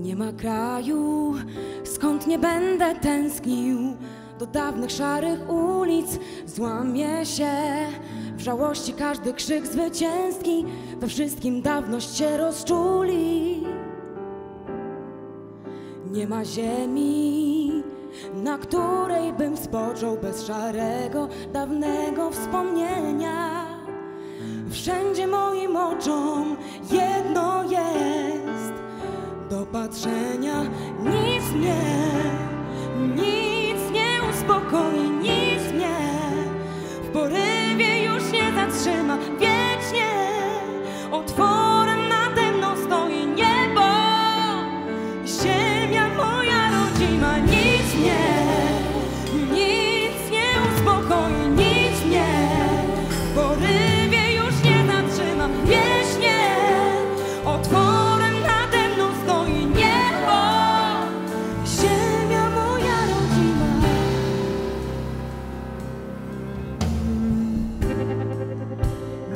Nie ma kraju, skąd nie będę tęsknił. Do dawnych szarych ulic złamie się w żałości każdy krzyk zwycięski. We wszystkim dawność się rozczuli. Nie ma ziemi, na której bym spoczął bez szarego, dawnego wspomnienia. Wszędzie moim oczom jedno jest do patrzenia. Nic nie uspokoi, nic mnie w porywie już nie zatrzyma. Wiecznie otworem nade mną stoi niebo, ziemia moja rodzima. Nic nie uspokoi, nic mnie w porywie już nie zatrzyma. Wiecznie otworem.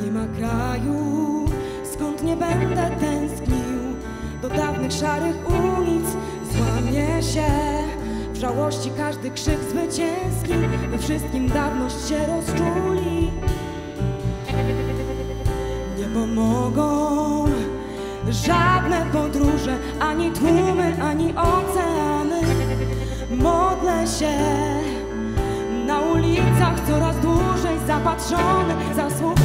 Nie ma kraju, skąd nie będę tęsknił. Do dawnych szarych ulic złamie się w żałości każdy krzyk zwycięski. We wszystkim dawność się rozczuli. Nie pomogą żadne podróże, ani tłumy, ani oceany. Modlę się na ulicach coraz dłużej zapatrzony, zasłuchany.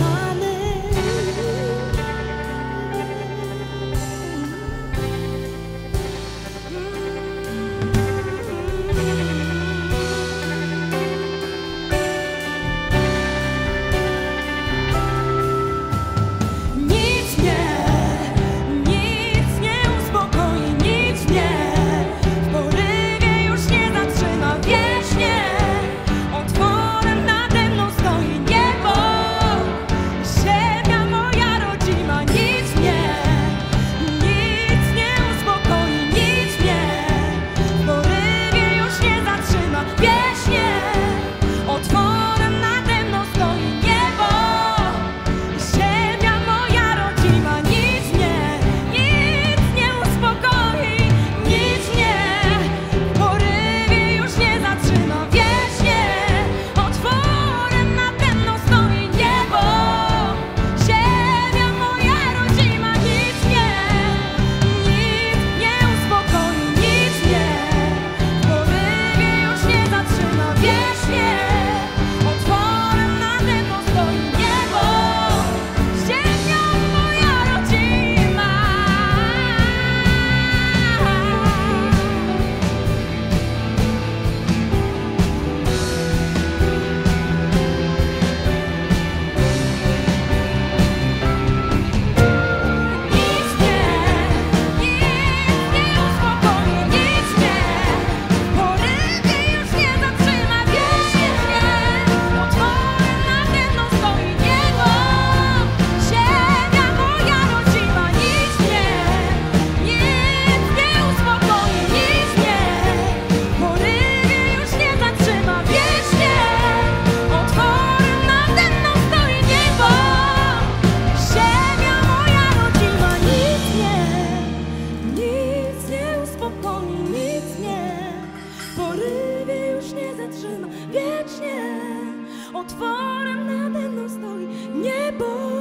Wiecznie otworem nade mną stoi niebo.